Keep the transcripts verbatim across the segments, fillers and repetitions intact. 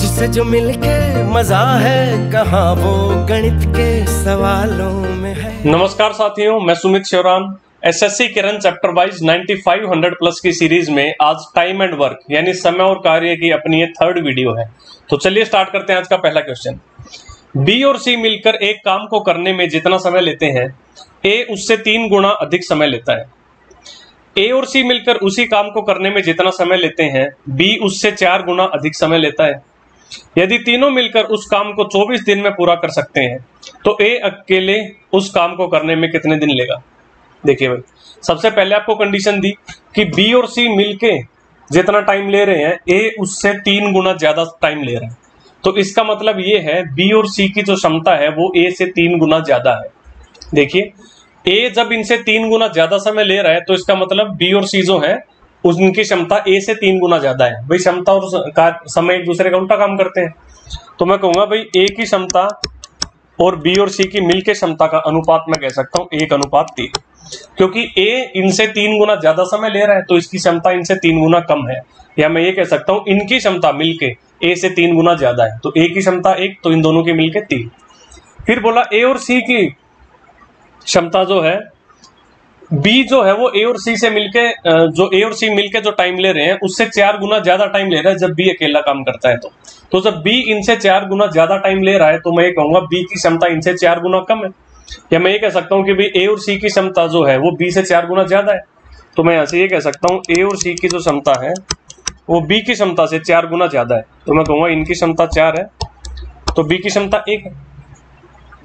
तुझसे जो मिलके मजा है कहाँ वो गणित के सवालों में है। नमस्कार साथियों, मैं Sumit Shivram. SSC Kiran chapter wise पचानवे सौ प्लस की सीरीज में आज टाइम एंड वर्क यानी समय और कार्य की अपनी ये थर्ड वीडियो है। तो चलिए स्टार्ट करते हैं। आज का पहला क्वेश्चन, बी और सी मिलकर एक काम को करने में जितना समय लेते हैं ए उससे तीन गुना अधिक समय लेता है। ए और सी मिलकर उसी काम को करने में जितना समय लेते हैं बी उससे चार गुना अधिक समय लेता है। यदि तीनों मिलकर उस काम को चौबीस दिन में पूरा कर सकते हैं तो ए अकेले उस काम को करने में कितने दिन लेगा। देखिए भाई, सबसे पहले आपको कंडीशन दी कि बी और सी मिलके जितना टाइम ले रहे हैं ए उससे तीन गुना ज्यादा टाइम ले रहे हैं, तो इसका मतलब ये है बी और सी की जो क्षमता है वो ए से तीन गुना ज्यादा है। देखिए, ए जब इनसे तीन गुना ज्यादा समय ले रहा है तो इसका मतलब बी और सी जो है उनकी क्षमता ए से तीन गुना ज्यादा है। भाई, क्षमता और समय एक दूसरे का उल्टा काम करते हैं, तो मैं कहूंगा भाई ए की क्षमता और बी और सी की मिलके क्षमता का अनुपात मैं कह सकता हूं एक अनुपात तीन, क्योंकि ए इनसे तीन गुना ज्यादा समय ले रहा है तो इसकी क्षमता इनसे तीन गुना कम है, या मैं ये कह सकता हूं इनकी क्षमता मिलके ए से तीन गुना ज्यादा है। तो ए की क्षमता एक, तो इन दोनों के मिलके तीन। फिर बोला ए और सी की क्षमता जो है बी जो है वो ए और सी से मिलके जो ए और सी मिलके जो टाइम ले रहे हैं उससे चार गुना ज्यादा टाइम ले रहा है जब बी अकेला काम करता है। तो तो जब बी इनसे चार गुना ज्यादा टाइम ले रहा है तो मैं ये कहूंगा बी की क्षमता इनसे चार गुना कम है, या मैं ये कह सकता हूँ कि भाई ए और सी की क्षमता जो है वो बी से चार गुना ज्यादा है। तो मैं यहाँ से ये कह सकता हूँ ए और सी की जो क्षमता है वो बी की क्षमता से चार गुना ज्यादा है, तो मैं कहूँगा इनकी क्षमता चार है तो बी की क्षमता एक है।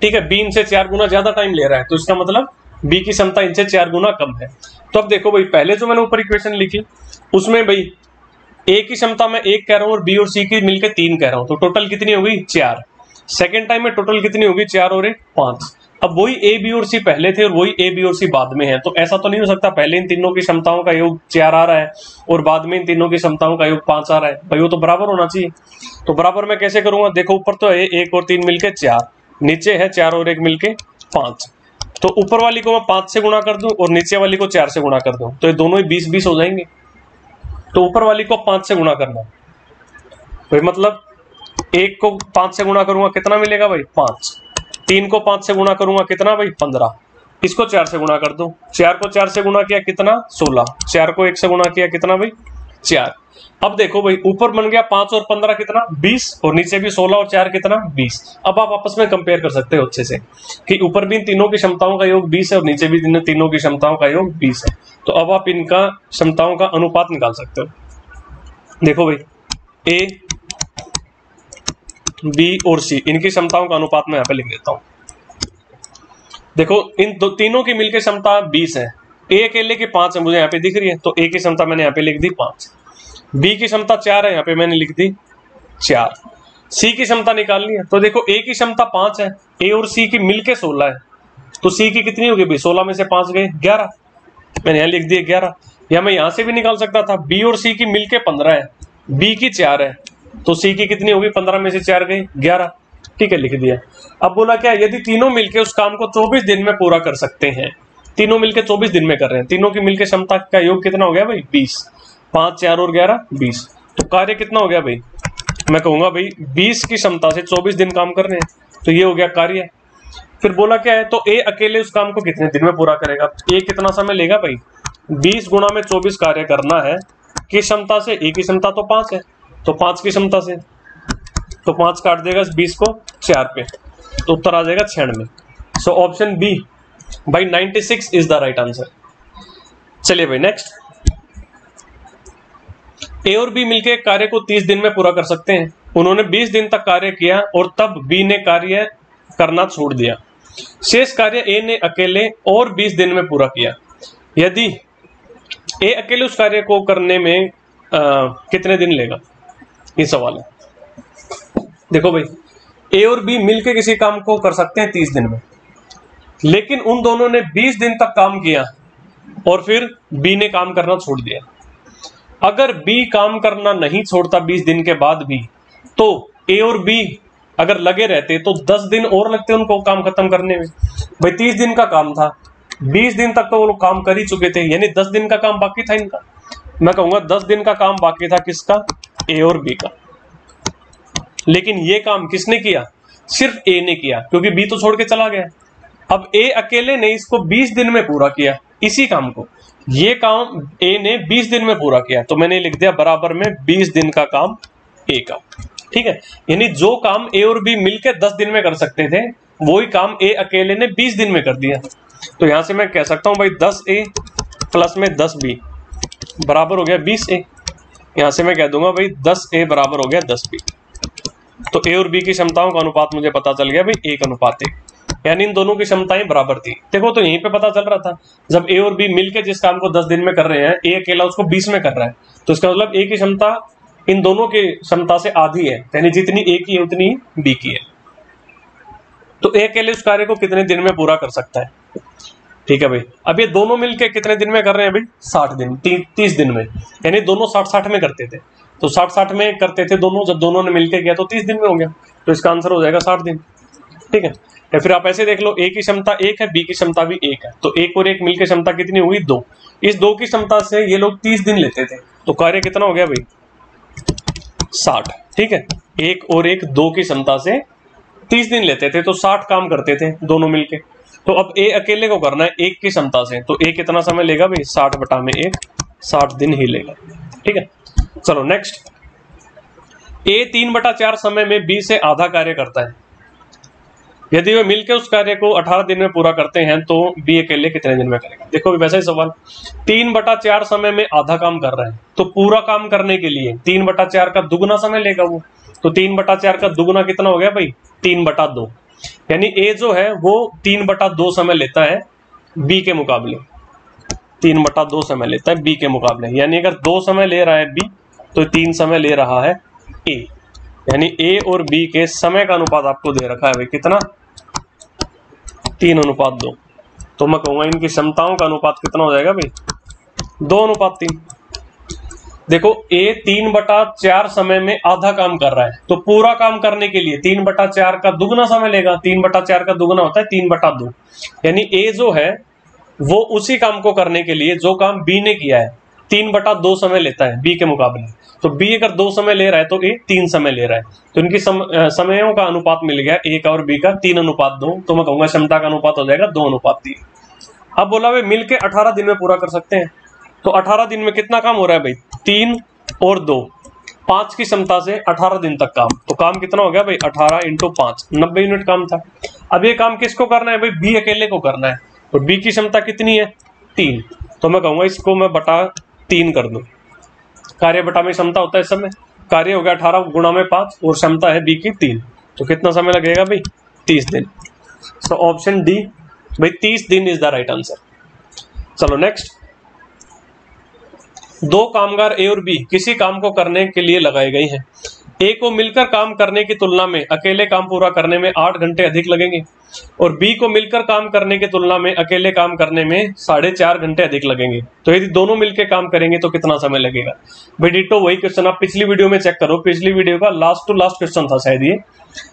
ठीक है, बी इनसे चार गुना ज्यादा टाइम ले रहा है तो इसका मतलब बी की क्षमता इनसे चार गुना कम है। तो अब देखो भाई, पहले जो मैंने ऊपर इक्वेशन लिखी उसमें भाई ए की क्षमता मैं एक कह रहा हूँ और बी और सी की मिलकर तीन कह रहा हूँ, तो टोटल कितनी होगी चार। सेकेंड टाइम में टोटल कितनी होगी चार और एक पांच। अब वही ए बी और सी पहले थे और वही ए बी और सी बाद में है, तो ऐसा तो नहीं हो सकता पहले इन तीनों की क्षमताओं का योग चार आ रहा है और बाद में इन तीनों की क्षमताओं का योग पांच आ रहा है। भाई वो तो बराबर होना चाहिए, तो बराबर मैं कैसे करूंगा। देखो ऊपर तो है एक और तीन मिलकर चार, नीचे है चार और एक मिलके पांच, तो ऊपर वाली को मैं पांच से गुणा कर दूं और नीचे वाली को चार से गुणा कर दूं तो ये दोनों ही बीस बीस हो जाएंगे। तो ऊपर वाली को पांच से गुणा करना, भाई मतलब एक को पांच से गुणा करूंगा कितना मिलेगा भाई पांच, तीन को पांच से गुणा करूंगा कितना भाई पंद्रह, इसको चार से गुणा कर दूं, चार को चार से गुणा किया कितना सोलह, चार को एक से गुणा किया कितना भाई चार। अब देखो भाई ऊपर बन गया पांच और पंद्रह कितना बीस और नीचे भी सोलह और चार कितना बीस। अब आप आपस में कंपेयर कर सकते हो अच्छे से कि ऊपर भी इन तीनों की क्षमताओं का योग बीस है और नीचे भी इन तीनों की क्षमताओं का योग बीस है, तो अब आप इनका क्षमताओं का अनुपात निकाल सकते हो। देखो भाई ए बी और सी इनकी क्षमताओं का अनुपात मैं यहाँ पे लिख देता हूँ। देखो इन दो तीनों की मिलकर क्षमता बीस है, ए अकेले की पांच है मुझे यहाँ पे दिख रही है, तो ए की क्षमता मैंने यहाँ पे लिख दी पांच, बी की क्षमता चार है यहाँ पे मैंने लिख दी चार, सी की क्षमता निकालनी है तो देखो ए की क्षमता पांच है, ए और सी की मिलके सोलह है, तो सी की कितनी होगी भाई सोलह में से पांच गए ग्यारह, मैंने यहाँ लिख दिए ग्यारह। या मैं यहाँ से भी निकाल सकता था बी और सी की मिलके पंद्रह है, बी की चार है तो सी की कितनी होगी पंद्रह में से चार गई ग्यारह। ठीक है, लिख दिया। अब बोला क्या, यदि तीनों मिलके उस काम को चौबीस दिन में पूरा कर सकते हैं, तीनों मिलके चौबीस दिन में कर रहे हैं, तीनों की मिलके क्षमता का योग कितना हो गया भाई बीस, पांच चार और ग्यारह बीस, तो कार्य कितना हो गया भाई मैं कहूंगा भाई बीस की क्षमता से चौबीस दिन काम कर रहे हैं तो ये हो गया कार्य। फिर बोला क्या है, तो ए अकेले उस काम को कितने दिन में पूरा करेगा, ए कितना समय लेगा भाई बीस गुणा में चौबीस कार्य करना है किस क्षमता से, ए की क्षमता तो पांच है तो पांच की क्षमता से, तो पांच काट देगा बीस को चार पे तो उत्तर आ जाएगा छियानवे। सो ऑप्शन बी भाई छियानवे इज द राइट आंसर। चलिए भाई नेक्स्ट, ए और बी मिलके कार्य को तीस दिन में पूरा कर सकते हैं, उन्होंने बीस दिन तक कार्य किया और तब बी ने कार्य करना छोड़ दिया, शेष कार्य ए ने अकेले और बीस दिन में पूरा किया। यदि ए अकेले उस कार्य को करने में आ, कितने दिन लेगा, ये सवाल है। देखो भाई ए और बी मिलके किसी काम को कर सकते हैं तीस दिन में, लेकिन उन दोनों ने बीस दिन तक काम किया और फिर बी ने काम करना छोड़ दिया। अगर बी काम करना नहीं छोड़ता बीस दिन के बाद भी, तो ए और बी अगर लगे रहते तो दस दिन और लगते उनको काम खत्म करने में। भाई तीस दिन का काम था, बीस दिन तक तो वो लोग काम कर ही चुके थे, यानी दस दिन का काम बाकी था इनका। मैं कहूंगा दस दिन का काम बाकी था किसका, ए और बी का। लेकिन ये काम किसने किया? सिर्फ ए ने किया, क्योंकि बी तो छोड़ के चला गया। अब ए अकेले ने इसको बीस दिन में पूरा किया, इसी काम को। ये काम ए ने बीस दिन में पूरा किया, तो मैंने लिख दिया बराबर में बीस दिन का काम ए का। ठीक है, यानी जो काम ए और बी मिलकर दस दिन में कर सकते थे, वही काम ए अकेले ने बीस दिन में कर दिया। तो यहां से मैं कह सकता हूं भाई दस ए प्लस में दस बी बराबर हो गया बीस ए। यहां से मैं कह दूंगा भाई दस ए बराबर हो गया दस बी। तो ए और बी की क्षमताओं का अनुपात मुझे पता चल गया भाई एक अनुपात एक, यानी इन दोनों की क्षमताएं बराबर थी। देखो, तो यहीं पे पता चल रहा था, जब ए और बी मिलके जिस काम को दस दिन में कर रहे हैं, ए अकेला उसको बीस में कर रहा है, तो इसका मतलब ए की क्षमता इन दोनों की क्षमता से आधी है, यानी जितनी ए की है उतनी बी की है। तो ए अकेले उस कार्य को कितने दिन में पूरा कर सकता है? ठीक है भाई, अब ये दोनों मिलके कितने दिन में कर रहे हैं भाई? साठ दिन, तीस दिन में, यानी दोनों साठ साठ में करते थे, तो साठ साठ में करते थे दोनों, जब दोनों ने मिलके किया तो तीस दिन में हो गया, तो इसका आंसर हो जाएगा साठ दिन। ठीक है, या फिर आप ऐसे देख लो, ए की क्षमता एक है, बी की क्षमता भी एक है, तो एक और एक मिलकर क्षमता कितनी हुई? दो। इस दो की क्षमता से ये लोग तीस दिन लेते थे, तो कार्य कितना हो गया भाई? साठ। ठीक है, एक और एक दो की क्षमता से तीस दिन लेते थे, तो साठ काम करते थे दोनों मिलके। तो अब ए अकेले को करना है एक की क्षमता से, तो ए कितना समय लेगा भाई? साठ बटा में एक, साठ दिन ही लेगा। ठीक है, चलो नेक्स्ट। ए तीन बटा चार समय में बी से आधा कार्य करता है, यदि वे मिलकर उस कार्य को अठारह दिन में पूरा करते हैं, तो बी अकेले कितने दिन में करेगा? देखो भी वैसा ही सवाल, तीन बटा चार समय में आधा काम कर रहे हैं, तो पूरा काम करने के लिए तीन बटा चार का दुगुना समय लेगा वो, तो तीन बटा चार का दुगुना कितना हो गया भाई? तीन बटा दो, यानी ए जो है वो तीन बटा दो समय लेता है बी के मुकाबले, तीन बटा दो समय लेता है बी के मुकाबले, यानी अगर दो समय ले रहा है बी, तो तीन समय ले रहा है ए, यानी ए और बी के समय का अनुपात आपको दे रखा है भाई कितना? तीन अनुपात दो। तो मैं कहूंगा इनकी क्षमताओं का अनुपात कितना हो जाएगा भाई? दो अनुपात तीन। देखो, ए तीन बटा चार समय में आधा काम कर रहा है, तो पूरा काम करने के लिए तीन बटा चार का दुगना समय लेगा, तीन बटा चार का दुगना होता है तीन बटा दो, यानी ए जो है वो उसी काम को करने के लिए जो काम बी ने किया है तीन बटा दो समय लेता है बी के मुकाबले, तो बी अगर दो समय ले रहा है तो ए तीन समय ले रहा है, तो इनकी सम, आ, समयों का अनुपात मिल गया ए का और बी का तीन अनुपात दो, तो मैं कहूंगा क्षमता का अनुपात हो जाएगा दो अनुपात तीन। अब बोला वे मिलके अठारह दिन में पूरा कर सकते हैं, तो अठारह दिन में कितना काम हो रहा है भाई? तीन और दो, पांच की क्षमता से अठारह दिन तक काम, तो काम कितना हो गया भाई? अठारह इंटू पांच, नब्बे यूनिट काम था। अब ये काम किसको करना है भाई? बी अकेले को करना है, और बी की क्षमता कितनी है? तीन, तो मैं कहूंगा इसको मैं बटा तीन कर दूं। कार्य बटा में क्षमता होता है समय, कार्य हो गया अठारह गुणा में पांच और क्षमता है बी की तीन, तो कितना समय लगेगा भाई? तीस दिन। सो ऑप्शन डी भाई तीस दिन इज द राइट आंसर। चलो नेक्स्ट। दो कामगार ए और बी किसी काम को करने के लिए लगाए गए हैं, ए को मिलकर काम करने की तुलना में अकेले काम पूरा करने में आठ घंटे अधिक लगेंगे, और बी को मिलकर काम करने की तुलना में अकेले काम करने में साढ़े चार घंटे अधिक लगेंगे, तो यदि दोनों मिलकर काम करेंगे तो कितना समय लगेगा? बेडिटो वही क्वेश्चन आप पिछली वीडियो में चेक करो, पिछली वीडियो का लास्ट टू लास्ट क्वेश्चन था शायद ये,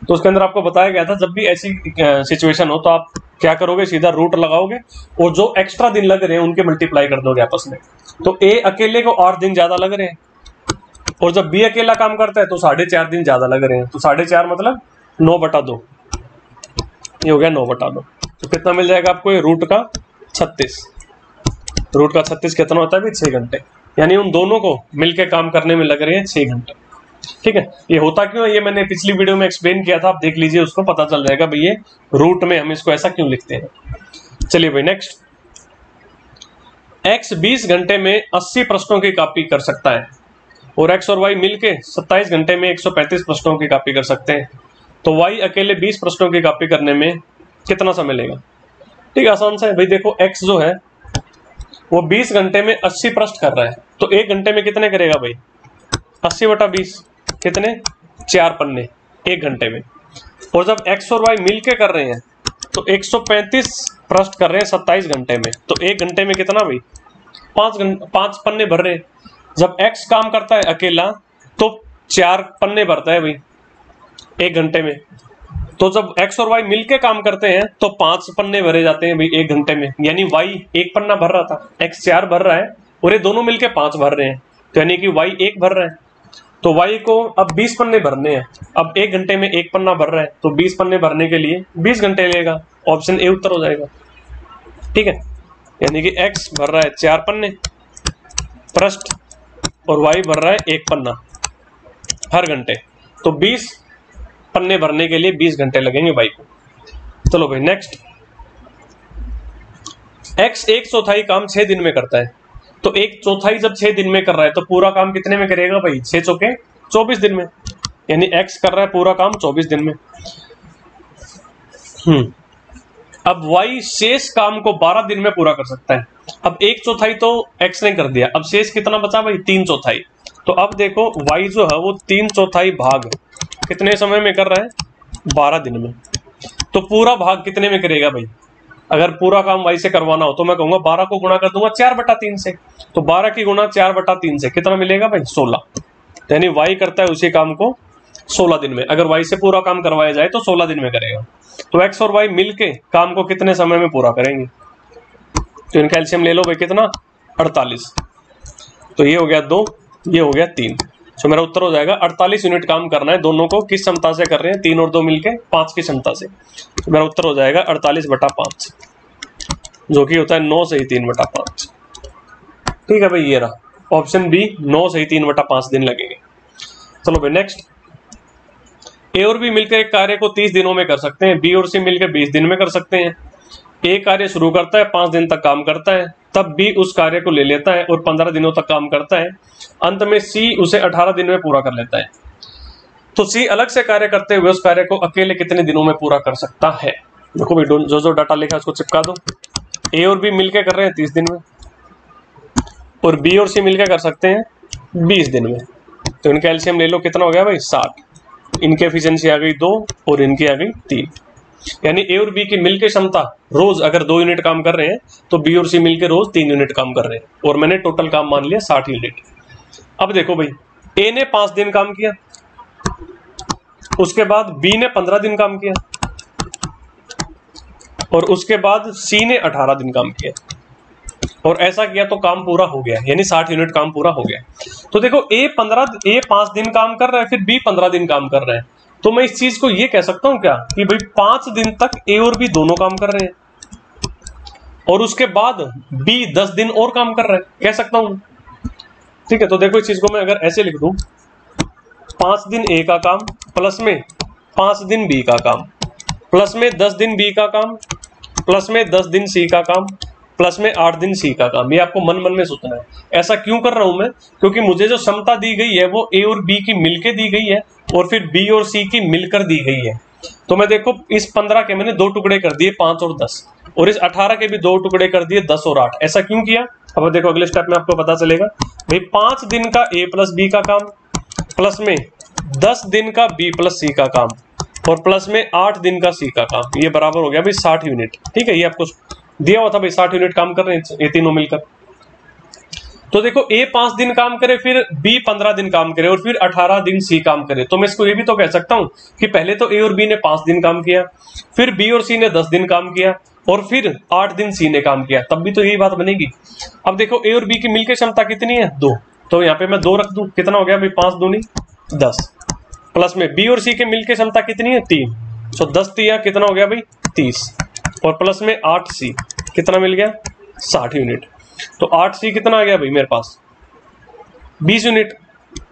तो उसके अंदर आपको बताया गया था जब भी ऐसी सिचुएशन हो तो आप क्या करोगे? सीधा रूट लगाओगे और जो एक्स्ट्रा दिन लग रहे हैं उनके मल्टीप्लाई कर दोगे आपस में। तो ए अकेले को आठ दिन ज्यादा लग रहे हैं, और जब बी अकेला काम करता है तो साढ़े चार दिन ज्यादा लग रहे हैं, तो साढ़े चार मतलब नौ बटा दो, ये हो गया नौ बटा दो। तो कितना मिल जाएगा आपको? ये रूट का छत्तीस, रूट का छत्तीस कितना होता है भी? छः घंटे, यानी उन दोनों को मिलके काम करने में लग रहे हैं छः घंटे। ठीक है, ये होता क्यों है ये मैंने पिछली वीडियो में एक्सप्लेन किया था, आप देख लीजिए, उसको पता चल जाएगा भाई ये रूट में हम इसको ऐसा क्यों लिखते हैं। चलिए भाई नेक्स्ट। एक्स बीस घंटे में अस्सी प्रश्नों की कॉपी कर सकता है, और एक्स और वाई मिलके सत्ताईस घंटे में एक सौ पैंतीस प्रश्नों की कॉपी कर सकते हैं, तो वाई अकेले बीस प्रश्नों की कॉपी करने में कितना समय लेगा? ठीक है, आसान सा है भाई। देखो, एक्स जो है वो बीस घंटे में अस्सी प्रश्न कर रहा है, तो एक घंटे में कितने करेगा भाई? अस्सी बटा बीस कितने? चार पन्ने एक घंटे में। और जब एक्स और वाई मिलके कर रहे हैं तो एक सौ पैंतीस प्रश्न कर रहे हैं सत्ताईस घंटे में, तो एक घंटे में कितना भाई? पाँच घंटे पाँच पन्ने भर रहे हैं। जब एक्स काम करता है अकेला तो चार पन्ने भरता है भाई एक घंटे में, तो जब एक्स और वाई मिलके काम करते हैं तो पांच पन्ने भरे जाते हैं भाई एक घंटे में, यानी वाई एक पन्ना भर रहा था, एक्स चार भर रहा है, और ये दोनों मिलके पांच भर रहे हैं, तो यानी कि वाई एक भर रहा है। तो y को अब बीस पन्ने भरने हैं। अब एक घंटे में एक पन्ना भर रहा है तो बीस पन्ने भरने के लिए बीस घंटे लेगा, ऑप्शन ए उत्तर हो जाएगा। ठीक है, यानी कि x भर रहा है चार पन्ने पृष्ठ और y भर रहा है एक पन्ना हर घंटे, तो बीस पन्ने भरने के लिए बीस घंटे लगेंगे y को। चलो भाई नेक्स्ट, x एक चौथाई काम छह दिन में करता है, तो एक चौथाई जब छह दिन में कर रहा है तो पूरा काम कितने में करेगा भाई, छह चौके चौबीस दिन में, यानी एक्स कर रहा है पूरा काम चौबीस दिन में। हम्म, अब वाई शेष काम को बारह दिन में पूरा कर सकता है। अब एक चौथाई तो एक्स ने कर दिया, अब शेष कितना बचा भाई, तीन चौथाई। तो अब देखो वाई जो है वो तीन चौथाई भाग कितने समय में कर रहा है, बारह दिन में, तो पूरा भाग कितने में करेगा भाई। अगर पूरा काम वाई से करवाना हो तो मैं कहूंगा बारह को गुणा कर दूंगा चार बटा तीन से, तो बारह की गुणा चार बटा तीन से कितना मिलेगा भाई, सोलह। यानी वाई करता है उसी काम को सोलह दिन में, अगर वाई से पूरा काम करवाया जाए तो सोलह दिन में करेगा। तो एक्स और वाई मिलके काम को कितने समय में पूरा करेंगे, तो इनका एलसीएम ले लो भाई कितना, अड़तालीस। तो ये हो गया दो, ये हो गया तीन, तो मेरा उत्तर हो जाएगा अड़तालीस यूनिट काम करना है। दोनों को किस क्षमता से कर रहे हैं, तीन और दो मिलके पांच की क्षमता से, तो मेरा उत्तर हो जाएगा अड़तालीस बटा पांच, जो कि होता है नौ से ही तीन बटा पांच। ठीक है भाई, ये रहा ऑप्शन बी, नौ से ही तीन बटा पांच दिन लगेंगे। चलो भाई नेक्स्ट, ए और बी मिलकर एक कार्य को तीस दिनों में कर सकते हैं, बी और सी मिलकर बीस दिन में कर सकते हैं। ए कार्य शुरू करता है, पांच दिन तक काम करता है, तब बी उस कार्य को ले लेता है और पंद्रह दिनों तक काम करता है, अंत में सी उसे अठारह दिन में पूरा कर लेता है। तो सी अलग से कार्य करते हुए उस कार्य को अकेले कितने दिनों में पूरा कर सकता है। देखो भाई जो जो डाटा लिखा उसको चिपका दो। ए और बी मिलकर कर रहे हैं तीस दिन में, और बी और सी मिलकर कर सकते हैं बीस दिन में, तो इनका एलसीएम ले लो कितना हो गया भाई, साठ। इनकी एफिशिएंसी आ गई दो और इनकी आ गई तीन, यानी ए और बी की मिलकर क्षमता रोज अगर दो यूनिट काम कर रहे हैं तो बी और सी मिलकर रोज तीन यूनिट काम कर रहे हैं, और मैंने टोटल काम मान लिया साठ यूनिट। अब देखो भाई ए ने पांच दिन काम किया, उसके बाद बी ने पंद्रह दिन काम किया, और उसके बाद सी ने अठारह दिन काम किया, और ऐसा किया तो काम पूरा हो गया, यानी साठ यूनिट काम पूरा हो गया। तो देखो ए पंद्रह ए पांच दिन काम कर रहा है, फिर बी पंद्रह दिन काम कर रहे हैं, तो मैं इस चीज को ये कह सकता हूं क्या कि भाई पांच दिन तक ए और बी दोनों काम कर रहे हैं, और उसके बाद बी दस दिन और काम कर रहे हैं, कह सकता हूं। ठीक है, तो देखो इस चीज को मैं अगर ऐसे लिख दूं, पांच दिन ए का काम प्लस में पांच दिन बी का काम प्लस में दस दिन बी का काम प्लस में दस दिन सी का काम प्लस में आठ दिन सी का काम, ये आपको मन मन में सोचना है। ऐसा क्यों कर रहा हूं मैं, क्योंकि मुझे जो क्षमता दी गई है वो ए और बी की मिलके दी गई है और फिर बी और सी की मिलकर दी गई है। तो मैं देखो इस पंद्रह के मैंने दो टुकड़े कर दिए, पांच और दस, और इस अठारह के भी दो टुकड़े कर दिए, दस और आठ। ऐसा क्यों किया अब देखो अगले स्टेप में आपको पता चलेगा। भाई पांच दिन का ए प्लस बी का काम प्लस में दस दिन का बी प्लस सी का काम और प्लस में आठ दिन का सी का काम, ये बराबर हो गया भाई साठ यूनिट। ठीक है, ये आपको दिया हुआ था भाई, साठ यूनिट काम कर रहे हैं ये तीनों मिलकर। तो देखो ए पांच दिन काम करे, फिर बी पंद्रह दिन काम करे, और फिर अठारह दिन सी काम करे। तो मैं इसको ये भी तो कह सकता हूं कि पहले तो ए और बी ने पांच दिन काम किया, फिर बी और सी ने दस दिन काम किया, और फिर आठ दिन सी ने काम किया, तब भी तो यही बात बनेगी। अब देखो ए और बी की मिलकर क्षमता कितनी है, दो, तो यहाँ पे मैं दो रख दूं, कितना हो गया भाई, पांच दूनी दस, प्लस में बी और सी के मिलकर क्षमता कितनी है, तीन, तो दस दिया कितना हो गया भाई तीस, और प्लस में आठ सी कितना मिल गया, साठ यूनिट। तो आठ सी कितना आ गया भाई मेरे पास, बीस यूनिट।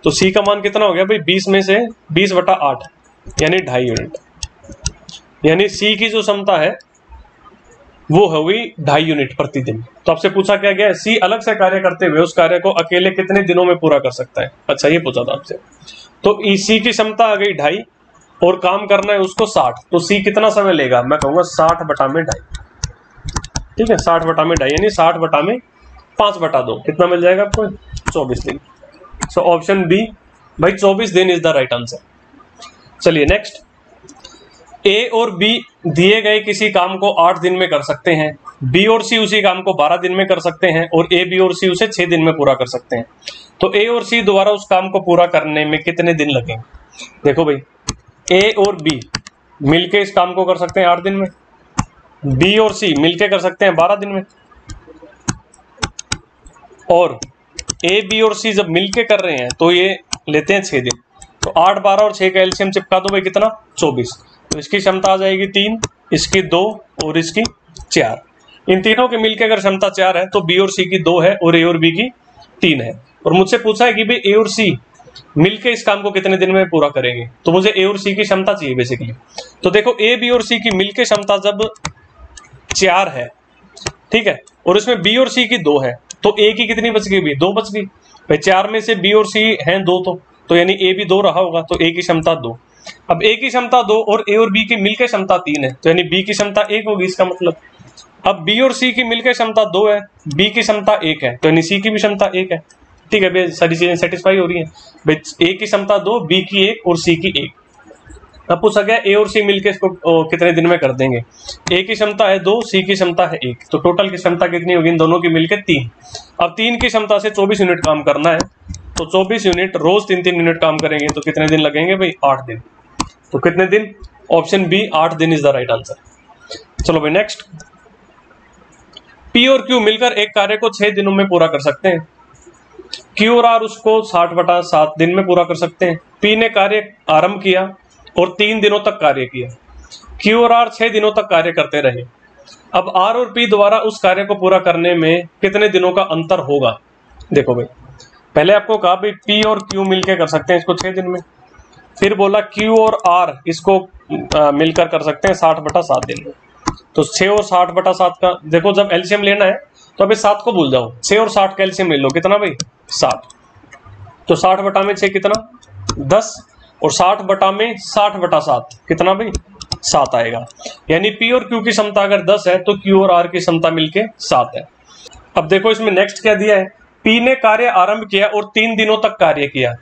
तो सी का मान कितना हो गया भाई, बीस में से बीस बटा आठ, यानी ढाई यूनिट। यानी सी की जो क्षमता है वो हो गई ढाई यूनिट प्रतिदिन। तो आपसे पूछा क्या गया, सी अलग से कार्य करते हुए उस कार्य को अकेले कितने दिनों में पूरा कर सकता है। अच्छा, ये पूछा था आपसे। तो सी की क्षमता आ गई ढाई और काम करना है उसको साठ, तो सी कितना समय लेगा, मैं कहूंगा साठ बटा में ढाई। ठीक है, साठ बटा में ढाई यानी साठ बटा में पांच बटा दो, कितना मिल जाएगा आपको, चौबीस दिन। सो ऑप्शन बी भाई चौबीस दिन इज द राइट आंसर। चलिए नेक्स्ट, ए और बी दिए गए किसी काम को आठ दिन में कर सकते हैं, बी और सी उसी काम को बारह दिन में कर सकते हैं, और ए बी और सी उसे छह दिन में पूरा कर सकते हैं। तो ए और सी दोबारा उस काम को पूरा करने में कितने दिन लगेंगे। देखो भाई ए और बी मिलके इस काम को कर सकते हैं आठ दिन में, बी और सी मिलके कर सकते हैं बारह दिन में, और ए बी और सी जब मिलके कर रहे हैं तो ये लेते हैं छः दिन, तो आठ बारह और छः का एलसीएम चिपका दो भाई कितना चौबीस। तो इसकी क्षमता आ जाएगी तीन, इसकी दो और इसकी चार। इन तीनों के मिलकर अगर क्षमता चार है तो बी और सी की दो है और ए और बी की तीन है। और मुझसे पूछा है कि भाई ए और सी मिलके इस काम को कितने दिन में पूरा करेंगे, तो मुझे ए और सी की क्षमता चाहिए बेसिकली। तो देखो ए बी और सी की मिलके क्षमता जब चार है, ठीक है, और इसमें बी और सी की दो है, तो ए की कितनी बच गई भाई, दो बच गई भाई। चार में से बी और सी हैं दो, तो तो यानी ए भी दो रहा होगा, तो ए की क्षमता दो। अब ए की क्षमता दो और ए और बी की मिलकर क्षमता तीन है, तो यानी बी की क्षमता एक होगी इसका मतलब। अब बी और सी की मिलकर क्षमता दो है, बी की क्षमता एक है, तो यानी सी की भी क्षमता एक है। ठीक है भाई, सारी चीजें सेटिस्फाई हो रही हैं भाई। ए की क्षमता दो, बी की एक और सी की एक। अब पूछा गया ए और सी मिलकर इसको कितने दिन में कर देंगे। ए की क्षमता है दो, सी की क्षमता है एक, तो टोटल की क्षमता कितनी होगी इन दोनों की मिलकर तीन। अब तीन की क्षमता से चौबीस यूनिट काम करना है, तो चौबीस यूनिट रोज तीन तीन यूनिट काम करेंगे, तो कितने दिन लगेंगे भाई, आठ दिन। तो कितने दिन, ऑप्शन बी आठ दिन इज द राइट आंसर। चलो भाई नेक्स्ट, पी और क्यू मिलकर एक कार्य को छह दिनों में पूरा कर सकते हैं। क्यू और आर उसको साठ बटा सात दिन में पूरा कर सकते हैं। पी ने कार्य आरंभ किया और तीन दिनों तक कार्य किया। क्यू और आर छह दिनों तक कार्य करते रहे। अब आर और पी द्वारा उस कार्य को पूरा करने में कितने दिनों का अंतर होगा। देखो भाई, पहले आपको कहा भाई पी और क्यू मिलकर कर सकते हैं इसको छह दिन में, फिर बोला क्यू और आर इसको मिलकर कर सकते हैं साठ बटा सात दिन में। तो छः और साठ बटा सात का देखो जब एलसीएम लेना है तो अभी सात को भूल जाओ, छः और साठ का एलसीएम ले लो, कितना भाई साठ। तो साठ बटा में छः कितना दस, और साठ बटा में साठ बटा सात कितना भाई सात आएगा। यानी पी और क्यू की क्षमता अगर दस है तो क्यू और आर की क्षमता मिलके सात है। अब देखो इसमें नेक्स्ट क्या दिया है, पी ने कार्य आरंभ किया और तीन दिनों तक कार्य किया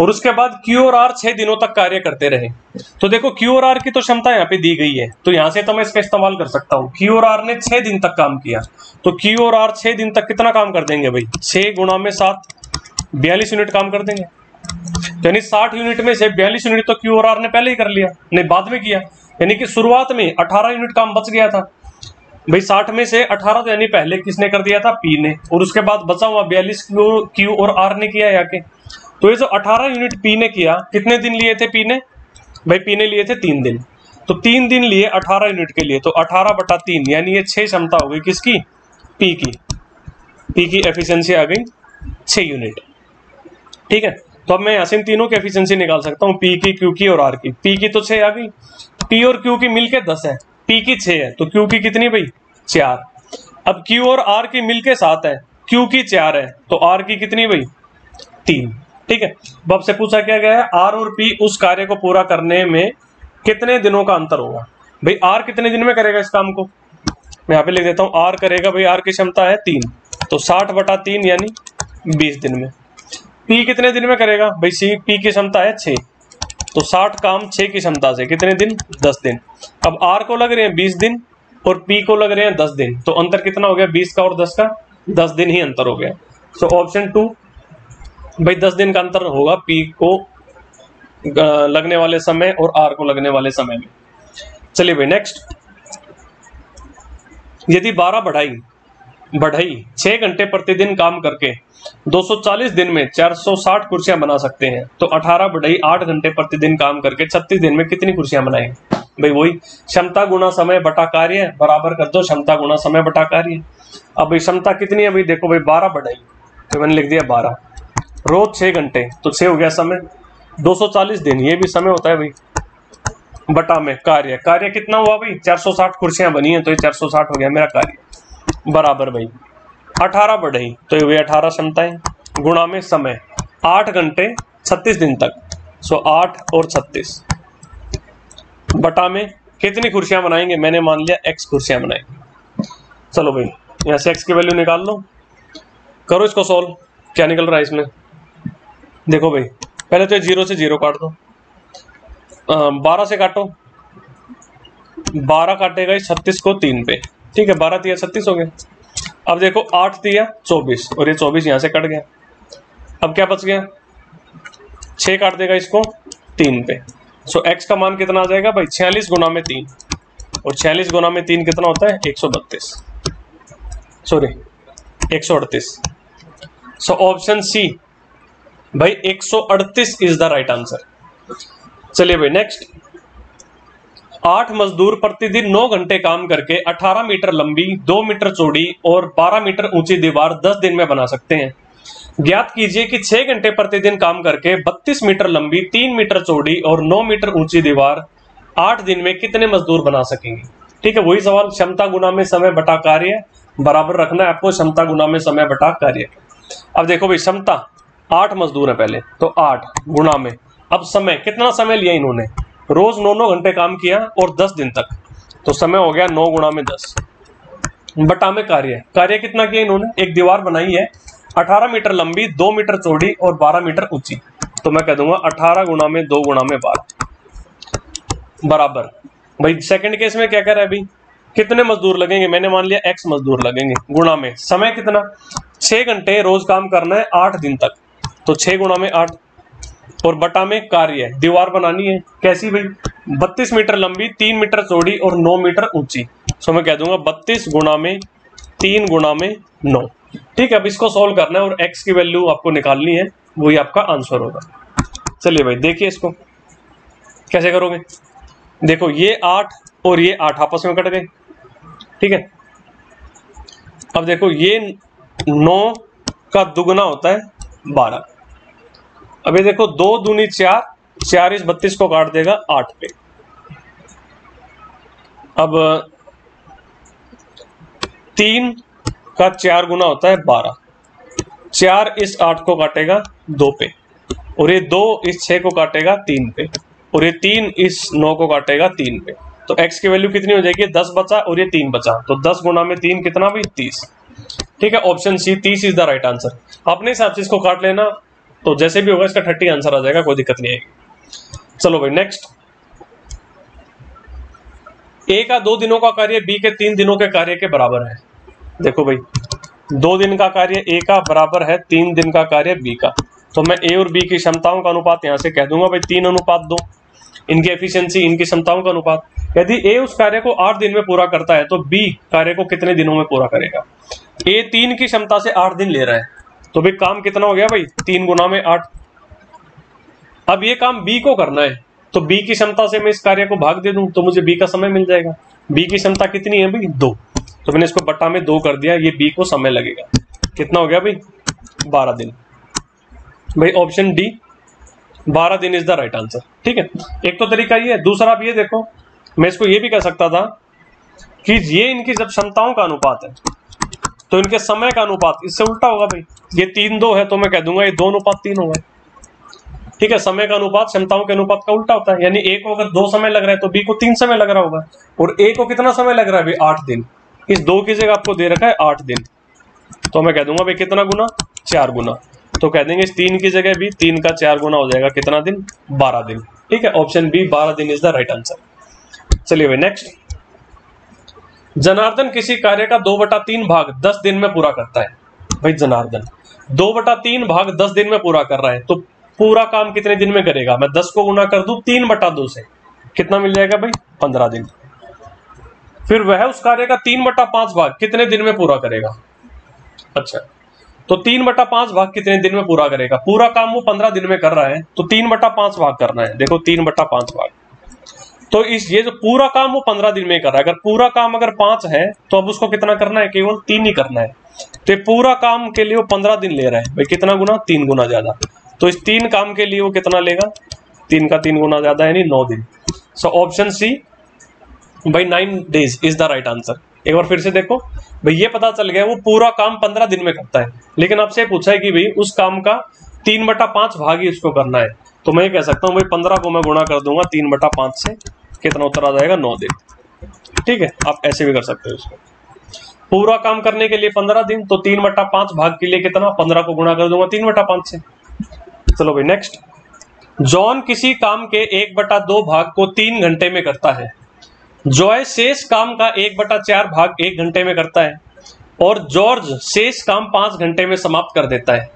और उसके बाद क्यू और आर छह दिनों तक कार्य करते रहे। तो देखो क्यू और आर की तो क्षमता यहाँ पे दी गई है, तो यहाँ से तो मैं इसका इस्तेमाल कर सकता हूँ। क्यू और आर ने छह दिन तक काम किया, तो क्यू और आर छह दिन तक कितना काम कर देंगे भाई, छह गुणा में सात, बयालीस यूनिट काम कर देंगे। यानी साठ यूनिट में से बयालीस यूनिट तो क्यू और आर ने पहले ही कर लिया, नहीं बाद में किया। यानी कि शुरुआत में अठारह यूनिट काम बच गया था भाई, साठ में से अठारह तो यानी पहले किसने कर दिया था, पी ने, और उसके बाद बचा हुआ बयालीस क्यू और आर ने किया यहाँ के। तो ये जो अठारह यूनिट पी ने किया, कितने दिन लिए थे पी ने भाई, पी ने लिए थे तीन दिन। तो तीन दिन लिए अठारह यूनिट के लिए, तो अठारह बटा तीन यानी ये छः क्षमता हो गई किसकी, पी की। पी की एफिशिएंसी आ गई छः यूनिट। ठीक है, तो अब मैं यहाँ से इन तीनों की एफिशिएंसी निकाल सकता हूँ, पी की, क्यू की और आर की। पी की तो छः आ गई, पी और क्यू की मिलके दस है, पी की छः है, तो क्यू की कितनी भाई चार। अब क्यू और आर की मिलके सात है, क्यू की चार है, तो आर की कितनी भाई तीन। ठीक है, अब आपसे पूछा क्या गया है, आर और पी उस कार्य को पूरा करने में कितने दिनों का अंतर होगा। भाई आर कितने दिन में करेगा इस काम को, मैं यहाँ पे लिख देता हूँ आर करेगा भाई, आर की क्षमता है तीन, तो साठ बटा तीन यानी बीस दिन में। पी कितने दिन में करेगा भाई, सी पी की क्षमता है छः, तो साठ काम छः की क्षमता से, कितने दिन दस दिन। अब आर को लग रहे हैं बीस दिन और पी को लग रहे हैं दस दिन, तो अंतर कितना हो गया, बीस का और दस का, दस दिन ही अंतर हो गया। तो ऑप्शन टू भाई दस दिन का अंतर होगा पी को लगने वाले समय और आर को लगने वाले समय में। चलिए भाई नेक्स्ट, यदि बारह बढ़ाई बढ़ाई छह घंटे प्रतिदिन काम करके दो सौ चालीस दिन में चार सौ साठ कुर्सियां बना सकते हैं, तो अठारह बढ़ाई आठ घंटे प्रतिदिन काम करके छत्तीस दिन में कितनी कुर्सियां बनाएंगे भाई, वही क्षमता गुणा समय बटा कार्य बराबर कर दो, क्षमता गुणा समय बटा कार्य। अब भाई क्षमता कितनी है भाई, देखो भाई बारह बढ़ाई, तो मैंने लिख दिया बारह, रोज छः घंटे तो छः हो गया समय, दो सौ चालीस दिन ये भी समय होता है भाई, बटा में कार्य, कार्य कितना हुआ भाई चार सौ साठ कुर्सियां बनी हैं, तो ये चार सौ साठ हो गया मेरा कार्य बराबर भाई अठारह बढ़ी, तो ये हुई अठारह क्षमताएं गुणा में समय आठ घंटे छत्तीस दिन तक, सो आठ और छत्तीस बटा में कितनी कुर्सियां बनाएंगे, मैंने मान लिया एक्स कुर्सियां बनाएंगे। चलो भाई यहाँ से एक्स की वैल्यू निकाल लो, करो इसको सॉल्व, क्या निकल रहा है इसमें देखो भाई, पहले तो जीरो से जीरो काट दो, बारह से काटो, बारह काटेगा इस छत्तीस को तीन पे, ठीक है, बारह तिया छत्तीस हो गया। अब देखो आठ तिया चौबीस और ये चौबीस यहाँ से कट गया, अब क्या बच गया, छः काट देगा इसको तीन पे, सो एक्स का मान कितना आ जाएगा भाई छियालीस गुना में तीन, और छियालीस गुना में तीन कितना होता है एक सौ बत्तीस सॉरी एक सौ अड़तीस। सो ऑप्शन सी भाई एक सौ अड़तीस इज द राइट आंसर। चलिए भाई नेक्स्ट, आठ मजदूर प्रतिदिन नौ घंटे काम करके अठारह मीटर लंबी, दो मीटर चौड़ी और बारह मीटर ऊंची दीवार दस दिन में बना सकते हैं। ज्ञात कीजिए कि छह घंटे प्रतिदिन काम करके बत्तीस मीटर लंबी, तीन मीटर चौड़ी और नौ मीटर ऊंची दीवार आठ दिन में कितने मजदूर बना सकेंगे। ठीक है, वही सवाल, क्षमता गुना में समय बटा कार्य बराबर रखना है आपको, क्षमता गुना में समय बटा कार्य। अब देखो भाई क्षमता आठ मजदूर है पहले तो, आठ गुणा में, अब समय कितना समय लिया इन्होंने, रोज नौ नौ घंटे काम किया और दस दिन तक, तो समय हो गया नौ गुणा में दस बटा में कार्य। कार्य कितना किया इन्होंने, एक दीवार बनाई है अठारह मीटर लंबी, दो मीटर चौड़ी और बारह मीटर ऊंची, तो मैं कह दूंगा अठारह गुणा में दो गुणा में बारह बराबर। भाई सेकंड केस में क्या कह रहा है भाई, कितने मजदूर लगेंगे, मैंने मान लिया एक्स मजदूर लगेंगे, गुणा में समय कितना, छह घंटे रोज काम करना है आठ दिन तक, तो छह गुणा में आठ और बटा में कार्य, दीवार बनानी है कैसी भाई, बत्तीस मीटर लंबी, तीन मीटर चौड़ी और नौ मीटर ऊंची, सो मैं कह दूंगा बत्तीस गुणा में तीन गुणा में नौ। ठीक है, अब इसको सोल्व करना है और x की वैल्यू आपको निकालनी है, वही आपका आंसर होगा। चलिए भाई देखिए इसको कैसे करोगे, देखो ये आठ और ये आठ आपस में कट गए, ठीक है। अब देखो ये नौ का दुगना होता है बारह, अब ये देखो दो दूनी चार, चार इस बत्तीस को काट देगा आठ पे। अब तीन का चार गुना होता है बारह, चार इस आठ को काटेगा दो पे, और ये दो इस छः को काटेगा तीन पे, और ये तीन इस नौ को काटेगा तीन पे, तो x की वैल्यू कितनी हो जाएगी, दस बचा और ये तीन बचा, तो दस गुना में तीन कितना भाई, तीस। ठीक है, ऑप्शन सी तीस इज द राइट आंसर। अपने हिसाब से इसको काट लेना, तो जैसे भी होगा इसका थर्टी आंसर आ जाएगा, कोई दिक्कत नहीं आएगी। चलो भाई नेक्स्ट, ए का दो दिनों का कार्य बी के तीन दिनों के कार्य के बराबर है। देखो भाई दो दिन का कार्य ए का बराबर है तीन दिन का कार्य बी का, तो मैं ए और बी की क्षमताओं का अनुपात यहां से कह दूंगा भाई तीन अनुपात दो, इनकी एफिशिएंसी इनकी क्षमताओं का अनुपात। यदि ए उस कार्य को आठ दिन में पूरा करता है तो बी कार्य को कितने दिनों में पूरा करेगा। ए तीन की क्षमता से आठ दिन ले रहा है, तो भाई काम कितना हो गया भाई, तीन गुना में आठ। अब ये काम बी को करना है, तो बी की क्षमता से मैं इस कार्य को भाग दे दूं तो मुझे बी का समय मिल जाएगा। बी की क्षमता कितनी है भाई, दो, तो मैंने इसको बटा में दो कर दिया, ये बी को समय लगेगा, कितना हो गया भाई, बारह दिन। भाई ऑप्शन डी बारह दिन इज द राइट आंसर। ठीक है, एक तो तरीका ये है, दूसरा आप ये देखो, मैं इसको ये भी कह सकता था कि ये इनकी जब क्षमताओं का अनुपात है तो इनके समय का अनुपात, इससे उल्टा होगा भाई, ये तीन दो है तो मैं कह दूंगा ये दो अनुपात तीन होगा। ठीक है, समय का अनुपात क्षमताओं के अनुपात का उल्टा होता है, यानी ए को अगर दो समय लग रहा है तो बी को तीन समय लग रहा होगा, और ए को कितना समय लग रहा है भाई, आठ दिन, इस दो की जगह आपको दे रखा है आठ दिन, तो मैं कह दूंगा भाई कितना गुना, चार गुना, तो कह देंगे इस तीन की जगह भी तीन का चार गुना हो जाएगा, कितना दिन, बारह दिन। ठीक है, ऑप्शन बी बारह दिन इज द राइट आंसर। चलिए भाई नेक्स्ट, जनार्दन किसी कार्य का दो बटा तीन भाग दस दिन में पूरा करता है। भाई जनार्दन दो बटा तीन भाग दस दिन में पूरा कर रहा है, तो पूरा काम कितने दिन में करेगा, मैं दस को गुना कर दूं तीन बटा दो से, कितना मिल जाएगा भाई, पंद्रह दिन। फिर वह उस कार्य का तीन बटा पांच भाग कितने दिन में पूरा करेगा, अच्छा तो तीन बटा पांच भाग कितने दिन में पूरा करेगा, पूरा काम वो पंद्रह दिन में कर रहा है तो तीन बटा पांच भाग करना है। देखो तीन बटा पांच भाग, तो इस ये जो पूरा काम वो पंद्रह दिन में कर रहा है, अगर पूरा काम अगर पांच है तो अब उसको कितना करना है, केवल तीन ही करना है, तो पूरा काम के लिए वो पंद्रह दिन ले रहा है, भाई कितना गुना, तीन गुना ज्यादा, तो इस तीन काम के लिए वो कितना लेगा, तीन का तीन गुना ज्यादा यानी नौ दिन। सो ऑप्शन सी भाई nine days is the right answer. एक बार फिर से देखो भाई, ये पता चल गया वो पूरा काम पंद्रह दिन में करता है, लेकिन आपसे पूछा है कि भाई उस काम का तीन बटा पांच भाग ही उसको करना है, तो मैं ये कह सकता हूँ भाई पंद्रह को मैं गुणा कर दूंगा तीन बटा पांच से, कितना उत्तर आ जाएगा, नौ दिन। ठीक है, आप ऐसे भी कर सकते हो इसको, पूरा काम करने के लिए पंद्रह दिन, तो तीन बटा पांच भाग के लिए कितना, पंद्रह को गुणा कर दूंगा तीन बटा पांच से। चलो भाई नेक्स्ट, जॉन किसी काम के एक बटा दो भाग को तीन घंटे में करता है। जॉय शेष काम का एक बटा चार भाग एक घंटे में करता है, और जॉर्ज शेष काम पांच घंटे में समाप्त कर देता है।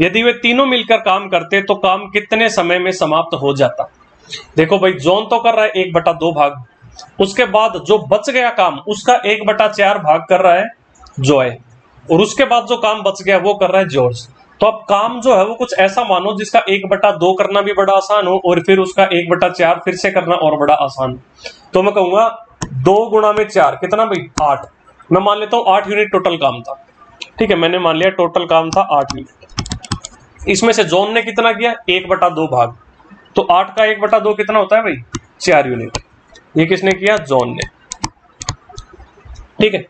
यदि वे तीनों मिलकर काम करते तो काम कितने समय में समाप्त हो जाता। देखो भाई जॉन तो कर रहा है एक बटा दो भाग, उसके बाद जो बच गया काम उसका एक बटा चार भाग कर रहा है जॉय, और उसके बाद जो काम बच गया वो कर रहा है जॉर्ज, तो अब काम जो है वो कुछ ऐसा मानो जिसका एक बटा दो करना भी बड़ा आसान हो और फिर उसका एक बटा चार फिर से करना और बड़ा आसान। तो मैं कहूंगा दो गुणा में चार कितना भाई आठ, मैं मान लेता हूँ आठ यूनिट टोटल काम था। ठीक है, मैंने मान लिया टोटल काम था आठ यूनिट। इसमें से जोन ने कितना किया एक बटा दो भाग, तो आठ का एक बटा दो कितना होता है भाई चार यूनिट। ये किसने किया जोन ने। ठीक है,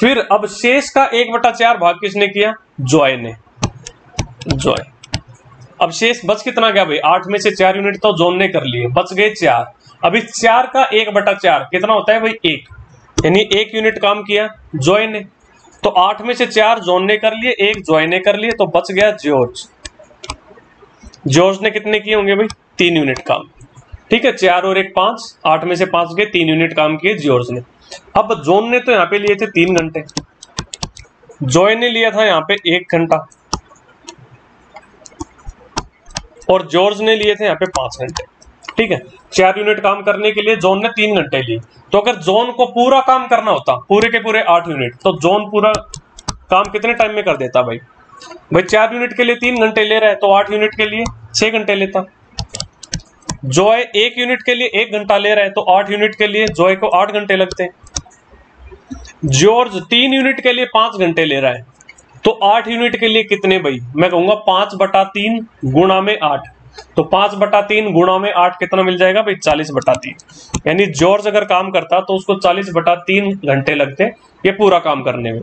फिर अब शेष का एक बटा चार भाग किसने किया जॉय ने। जॉय, अब शेष बच कितना गया भाई आठ में से चार यूनिट तो जोन ने कर लिए, बच गए चार। अभी चार का एक बटा चार कितना होता है भाई एक, यानी एक यूनिट काम किया जॉय ने। तो आठ में से चार जोन ने कर लिए, एक जॉय ने कर लिए, तो बच गया जॉर्ज। जॉर्ज ने कितने किए होंगे भाई तीन यूनिट काम। ठीक है, चार और एक पांच, आठ में से पांच गए, तीन यूनिट काम किए जॉर्ज ने। अब जोन ने तो यहाँ पे लिए थे तीन घंटे, जॉय ने लिया था यहाँ पे एक घंटा और जॉर्ज ने लिए थे यहाँ पे पांच घंटे। ठीक है, चार यूनिट काम करने के लिए जोन ने तीन घंटे लिए। तो अगर जोन को पूरा काम करना होता पूरे के पूरे आठ यूनिट, तो जोन पूरा काम कितने टाइम में कर देता भाई। भाई चार यूनिट के लिए तीन घंटे ले रहा है तो आठ यूनिट के लिए छह घंटे लेता। जॉय एक यूनिट के लिए एक घंटा ले रहा है तो आठ यूनिट के लिए जॉय को आठ घंटे लगते हैं। जॉर्ज तीन यूनिट के लिए पांच घंटे ले रहा है तो आठ यूनिट के लिए कितने भाई, मैं कहूंगा पांच बटा तीन गुणा में आठ। तो पांच बटा तीन गुणा में आठ कितना मिल जाएगा भाई चालीस बटा तीन। यानी जॉर्ज अगर काम करता तो उसको चालीस बटा तीन घंटे लगते ये पूरा काम करने में।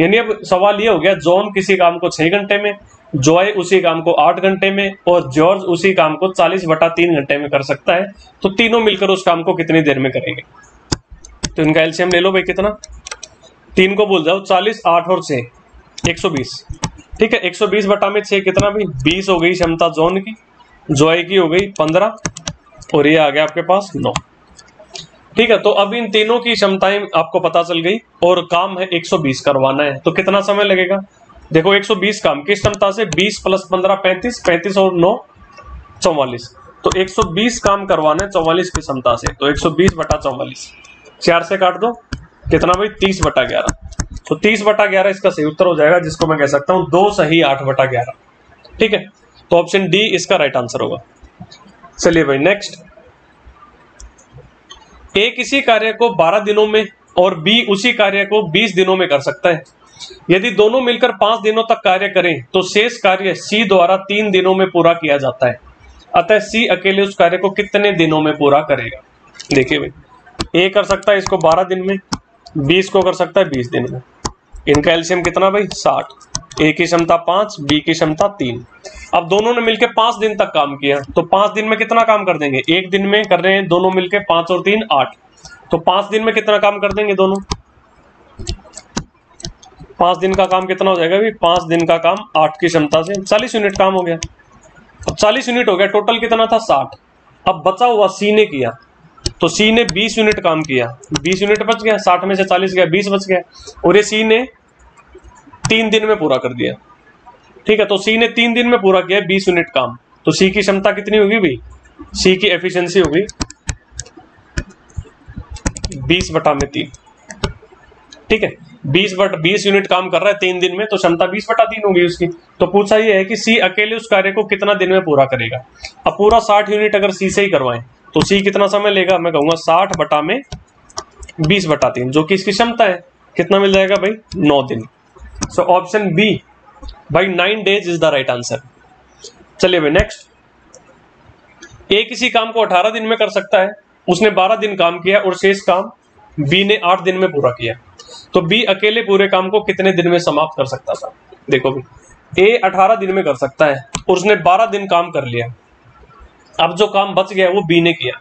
यानी अब सवाल ये हो गया जॉन किसी काम को छह घंटे में, जॉय उसी काम को आठ घंटे में और जॉर्ज उसी काम को चालीस बटा तीन घंटे में कर सकता है। तो तीनों मिलकर उस काम को कितनी देर में करेंगे। तो इनका एलसीएम ले लो भाई कितना, तीन को बोल जाओ चालीस, आठ और छह एक सौ बीस। ठीक है, एक सौ बीस बटा में छह कितना भाई बीस हो गई क्षमता जॉन की, जॉय की हो गई पंद्रह और ये आ गया आपके पास नौ। ठीक है, तो अब इन तीनों की क्षमताएं आपको पता चल गई और काम है एक सौ बीस करवाना है। तो कितना समय लगेगा, देखो एक सौ बीस काम किस क्षमता से, बीस प्लस पंद्रह पैंतीस, पैंतीस और नौ चौवालीस। तो एक सौ बीस काम करवाना है चौवालीस की क्षमता से। तो एक सौ बीस बटा चौवालीस, चार से काट दो कितना भाई तीस बटा ग्यारह। तो तीस बटा ग्यारह इसका सही उत्तर हो जाएगा, जिसको मैं कह सकता हूँ दो सही आठ बटा ग्यारह। ठीक है, तो ऑप्शन डी इसका राइट आंसर होगा। चलिए भाई नेक्स्ट, ए किसी कार्य को बारह दिनों में और बी उसी कार्य को बीस दिनों में कर सकता है। यदि दोनों मिलकर पांच दिनों तक कार्य करें तो शेष कार्य सी द्वारा तीन दिनों में पूरा किया जाता है, अतः सी अकेले उस कार्य को कितने दिनों में पूरा करेगा। देखिए भाई ए कर सकता है इसको बारह दिन में, बी इसको कर सकता है बीस दिन में। इनका एलसीएम कितना भाई साठ। ए की क्षमता पांच, बी की क्षमता तीन। अब दोनों ने मिलकर पांच दिन तक काम किया तो पांच दिन में कितना काम कर देंगे, एक दिन में कर रहे हैं दोनों मिलकर पांच और तीन आठ, तो पांच दिन में कितना काम कर देंगे दोनों। पांच दिन का काम कितना हो जाएगा भाई, पांच दिन का काम आठ की क्षमता से चालीस यूनिट काम हो गया। अब चालीस यूनिट हो गया, टोटल कितना था साठ। अब बचा हुआ सी ने किया तो सी ने बीस यूनिट काम किया, बीस यूनिट बच गया, साठ में से चालीस गया बीस बच गया और ये सी ने तीन दिन में पूरा कर दिया। ठीक है, तो सी ने तीन दिन में पूरा किया बीस यूनिट काम, तो सी की क्षमता कितनी होगी भाई, सी की एफिशिएंसी होगी बीस बटा में तीन। ठीक है, बीस बट बीस यूनिट काम कर रहा है तीन दिन में तो क्षमता बीस बटा तीन होगी उसकी। तो पूछा ये है कि सी अकेले उस कार्य को कितना दिन में पूरा करेगा। अब पूरा साठ यूनिट अगर सी से ही करवाएं तो सी कितना समय लेगा, मैं कहूंगा साठ बटा में बीस बटा तीन, जो कि इसकी क्षमता है। कितना मिल जाएगा भाई नौ दिन। सो ऑप्शन बी भाई nine days is the right answer. चलिए भाई नेक्स्ट, ए किसी काम को अठारह दिन में कर सकता है, उसने बारह दिन काम किया और शेष काम बी ने आठ दिन में पूरा किया, तो बी अकेले पूरे काम को कितने दिन में समाप्त कर सकता था। देखो भाई ए अठारह दिन में कर सकता है और उसने बारह दिन काम कर लिया, अब जो काम बच गया वो बी ने किया।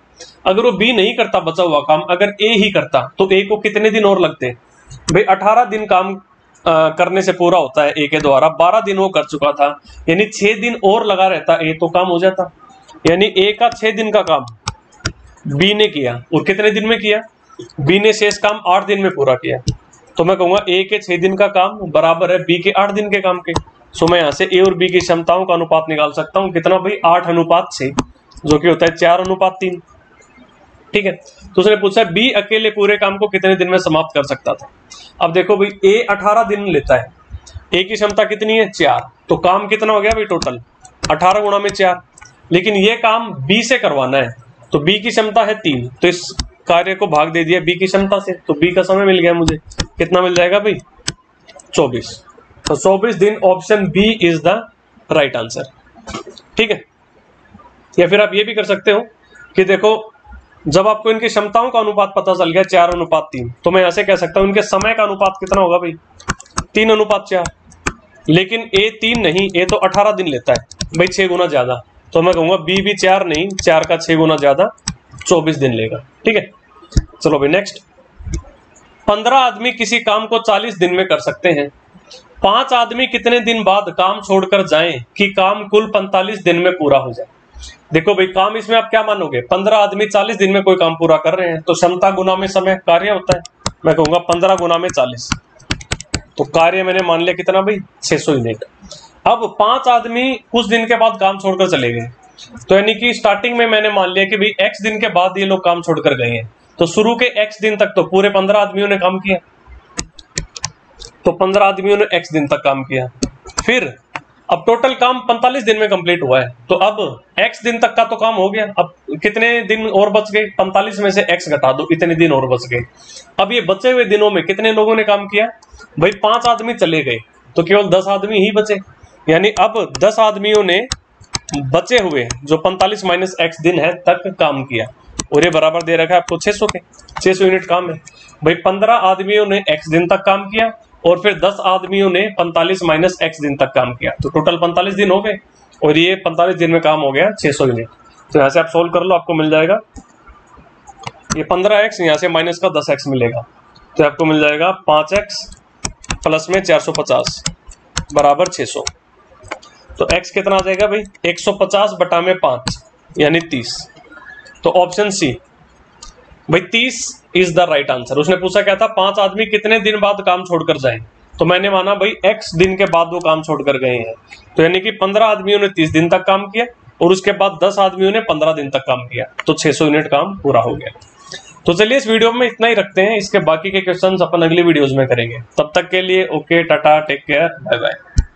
अगर वो बी नहीं करता बचा हुआ काम, अगर ए ही करता तो ए को कितने दिन और लगते। भाई अठारह दिन काम आ, करने से पूरा होता है ए के द्वारा, बारह दिन वो कर चुका था यानी छह दिन और लगा रहता ए तो काम हो जाता। यानी ए का छह दिन का काम बी ने किया और कितने दिन में किया, बी ने शेष काम आठ दिन में पूरा किया। तो मैं कहूंगा ए के छह दिन का काम बराबर है बी के आठ दिन के काम के। सो मैं यहाँ से ए और बी की क्षमताओं का अनुपात निकाल सकता हूँ कितना भाई आठ अनुपात छह, जो कि होता है चार अनुपात तीन। ठीक है, तो उसने पूछा बी अकेले पूरे काम को कितने दिन में समाप्त कर सकता था। अब देखो भाई ए अठारह दिन लेता है ए की क्षमता कितनी है चार, तो काम कितना हो गया भाई टोटल अठारह गुणा में चार। लेकिन ये काम बी से करवाना है तो बी की क्षमता है तीन, तो इस कार्य को भाग दे दिया बी की क्षमता से, तो बी का समय मिल गया मुझे, कितना मिल जाएगा भाई चौबीस। तो चौबीस दिन option B is the right answer, ठीक है। या फिर आप ये भी कर सकते हो कि देखो जब आपको इनकी क्षमताओं का अनुपात पता चल गया चार अनुपात तीन, तो मैं ऐसे कह सकता हूं इनके समय का अनुपात कितना होगा भाई तीन अनुपात चार, लेकिन ए तीन नहीं, ए तो अठारह दिन लेता है भाई छः गुना ज्यादा, तो मैं कहूंगा बी भी चार नहीं, चार का छः गुना ज्यादा चौबीस दिन लेगा, ठीक है। चलो भाई नेक्स्ट, पंद्रह आदमी किसी काम को चालीस दिन में कर सकते हैं, पांच आदमी कितने दिन बाद काम छोड़कर जाएं कि काम कुल पैंतालीस दिन में पूरा हो जाए। देखो भाई काम इसमें आप क्या मानोगे, पंद्रह आदमी चालीस दिन में कोई काम पूरा कर रहे हैं तो क्षमता गुना में समय कार्य होता है, मैं कहूंगा पंद्रह गुना में चालीस, तो कार्य मैंने मान लिया कितना भाई छह सौ यूनिट। अब पांच आदमी कुछ दिन के बाद काम छोड़कर चले गए, तो यानी कि स्टार्टिंग में मैंने मान लिया कि भाई एक्स दिन के बाद ये लोग काम छोड़कर गए हैं, तो शुरू के एक्स दिन तक तो पूरे पंद्रह आदमियों ने काम किया, तो पंद्रह आदमियों ने एक्स दिन तक काम किया, फिर अब टोटल काम पैंतालीस दिन में कंप्लीट हुआ है, तो अब x दिन तक का तो काम हो गया, अब कितने दिन और बच गए पैंतालीस में से x घटा दो, इतने दिन और बच गए। अब ये बचे हुए दिनों में कितने लोगों ने काम किया भाई पांच आदमी चले गए तो केवल दस आदमी ही बचे, यानी अब दस आदमियों ने बचे हुए जो पैंतालीस माइनस एक्स दिन है तक काम किया, और ये बराबर दे रखा है आपको छह सौ के, छह सौ यूनिट काम है भाई। पंद्रह आदमियों ने एक्स दिन तक काम किया और फिर दस आदमियों ने पैंतालीस माइनस एक्स दिन तक काम किया, तो टोटल पैंतालीस दिन हो गए और ये पैंतालीस दिन में काम हो गया छह सौ यूनिट। तो यहाँ से आप सोल्व कर लो, आपको मिल जाएगा ये पंद्रह एक्स, यहाँ से माइनस का दस एक्स मिलेगा, तो आपको मिल जाएगा पाँच एक्स प्लस में चार सौ पचास बराबर छह सौ, तो एक्स कितना आ जाएगा भाई एक सौ पचास बटा में पाँच यानी तीस, तो ऑप्शन सी भाई तीस इज द राइट आंसर। उसने पूछा क्या था, पांच आदमी कितने दिन बाद काम छोड़कर जाएं, तो मैंने माना भाई एक्स दिन के बाद वो काम छोड़कर गए हैं, तो यानी कि पंद्रह आदमियों ने तीस दिन तक काम किया और उसके बाद दस आदमियों ने पंद्रह दिन तक काम किया, तो छह सौ यूनिट काम पूरा हो गया। तो चलिए इस वीडियो में इतना ही रखते हैं, इसके बाकी के क्वेश्चन अपन अगली वीडियोज में करेंगे, तब तक के लिए okay, tata, take care, bye bye.